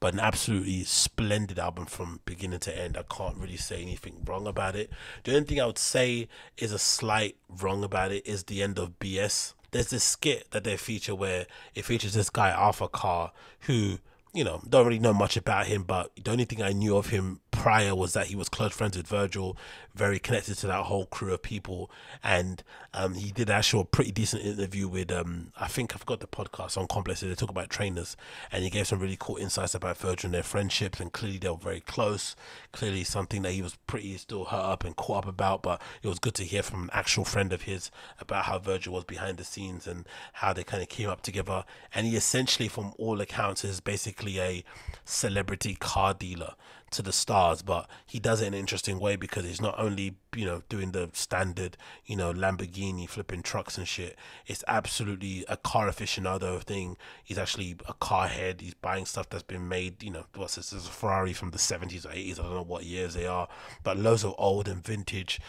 but an absolutely splendid album from beginning to end. I can't really say anything wrong about it. The only thing I would say is a slight wrong about it is the end of BS. There's this skit that they feature where it features this guy Arthur Kar, who, you know, don't really know much about him, but the only thing I knew of him prior was that he was close friends with Virgil, very connected to that whole crew of people. And he did actually a pretty decent interview with I think I forgot the podcast on Complex, they talk about trainers, and he gave some really cool insights about Virgil and their friendships, and clearly they were very close, clearly something that he was pretty still hurt up and caught up about. But it was good to hear from an actual friend of his about how Virgil was behind the scenes and how they kind of came up together. And he essentially, from all accounts, is basically a celebrity car dealer to the stars, but he does it in an interesting way, because he's not only, you know, doing the standard, you know, Lamborghini flipping trucks and shit. It's absolutely a car aficionado thing. He's actually a car head. He's buying stuff that's been made, you know, what's this, is a Ferrari from the 70s or 80s, I don't know what years they are, but loads of old and vintage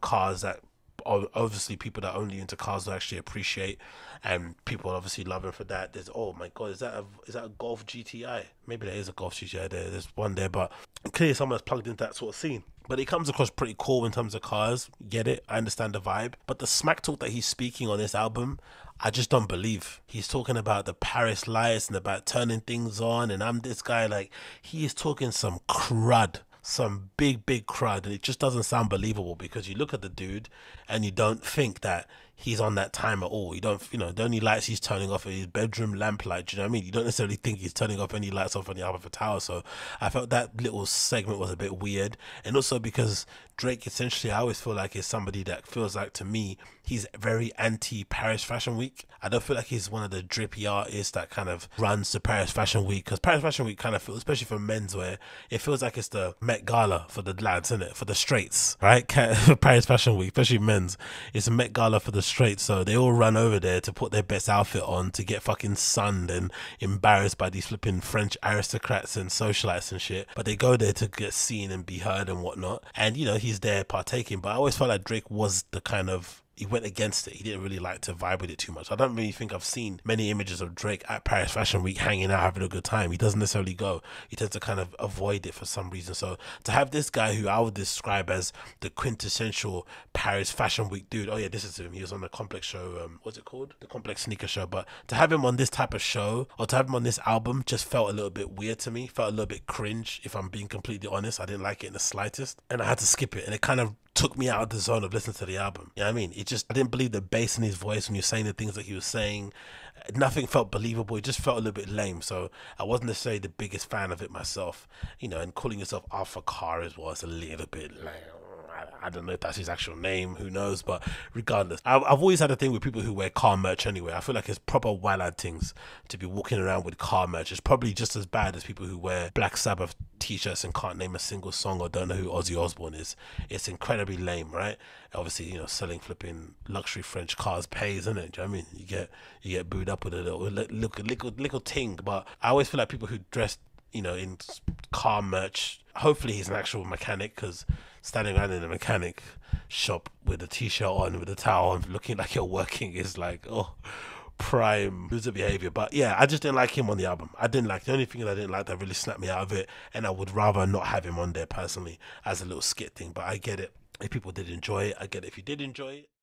cars that obviously people that are only into cars will actually appreciate, and people obviously love him for that. There's, oh my god, is that a Golf GTI? Maybe there is a Golf GTI there, there's one there, but clearly someone's plugged into that sort of scene. But it comes across pretty cool in terms of cars, get it, I understand the vibe. But the smack talk that he's speaking on this album, I just don't believe. He's talking about the Paris lights and about turning things on, and I'm this guy, like, he is talking some crud, some big crud, and it just doesn't sound believable, because you look at the dude and you don't think that he's on that time at all. You don't, you know, the only lights he's turning off are his bedroom lamp light, do you know what I mean? You don't necessarily think he's turning off any lights off on the Alpha Tower. So I felt that little segment was a bit weird. And also because Drake, essentially, I always feel like is somebody that feels like, to me, he's very anti Paris Fashion Week. I don't feel like he's one of the drippy artists that kind of runs to Paris Fashion Week, because Paris Fashion Week kind of feels, especially for menswear, it feels like it's the Met Gala for the lads, isn't it? For the straights, right? Paris Fashion Week, especially men's, it's a Met Gala for the straights. So they all run over there to put their best outfit on, to get fucking sunned and embarrassed by these flipping French aristocrats and socialites and shit. But they go there to get seen and be heard and whatnot. And, you know, he's there partaking. But I always felt like Drake was the kind of, he went against it. He didn't really like to vibe with it too much. I don't really think I've seen many images of Drake at Paris Fashion Week hanging out, having a good time. He doesn't necessarily go. He tends to kind of avoid it for some reason. So to have this guy who I would describe as the quintessential Paris Fashion Week dude, oh yeah, this is him. He was on the Complex show. What's it called? The Complex Sneaker Show. But to have him on this type of show, or to have him on this album, just felt a little bit weird to me. Felt a little bit cringe, if I'm being completely honest. I didn't like it in the slightest, and I had to skip it. And it kind of took me out of the zone of listening to the album. You know what I mean? It just, I didn't believe the bass in his voice when he was saying the things that he was saying. Nothing felt believable. It just felt a little bit lame. So I wasn't necessarily the biggest fan of it myself, you know. And calling yourself Arthur Kar as well, it's a little bit lame. I don't know if that's his actual name, who knows, but regardless, I've always had a thing with people who wear car merch anyway. I feel like it's proper wild lad things to be walking around with car merch. It's probably just as bad as people who wear Black Sabbath t-shirts and can't name a single song, or don't know who Ozzy Osbourne is. It's incredibly lame, right? Obviously, you know, selling flipping luxury French cars pays, isn't it? Do you know what I mean? You get booed up with a little ting. But I always feel like people who dress, you know, in car merch, hopefully he's an actual mechanic, because standing around in a mechanic shop with a t-shirt on, with a towel on, looking like you're working is like, oh, prime loser behavior. But yeah, I just didn't like him on the album. I didn't like, the only thing that I didn't like that really snapped me out of it, and I would rather not have him on there personally as a little skit thing. But I get it if people did enjoy it. I get it if you did enjoy it.